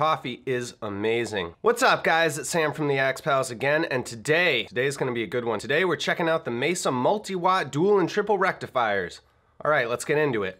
coffee is amazing. What's up guys, it's Sam from the Axe Palace again, and today's gonna be a good one. Today we're checking out the Mesa Multi-Watt Dual and Triple Rectifiers. All right, let's get into it.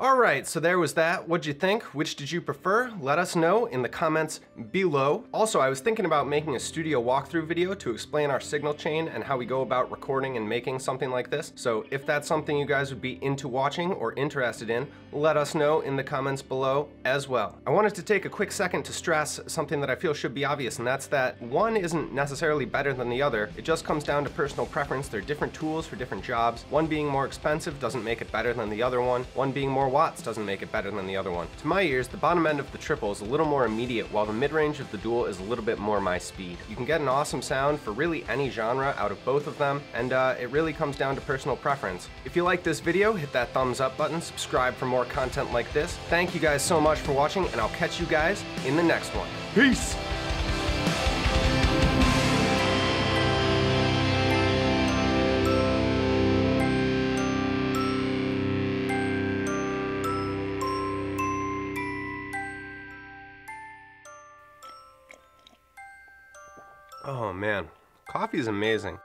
Alright, so there was that. What'd you think? Which did you prefer? Let us know in the comments below. Also, I was thinking about making a studio walkthrough video to explain our signal chain and how we go about recording and making something like this. So if that's something you guys would be into watching or interested in, let us know in the comments below as well. I wanted to take a quick second to stress something that I feel should be obvious, and that's that one isn't necessarily better than the other. It just comes down to personal preference. They're different tools for different jobs. One being more expensive doesn't make it better than the other one. One being more watts doesn't make it better than the other one. To my ears, the bottom end of the triple is a little more immediate, while the mid-range of the dual is a little bit more my speed. You can get an awesome sound for really any genre out of both of them, and it really comes down to personal preference. If you like this video, hit that thumbs up button, subscribe for more content like this. Thank you guys so much for watching, and I'll catch you guys in the next one. Peace! Oh man, coffee is amazing.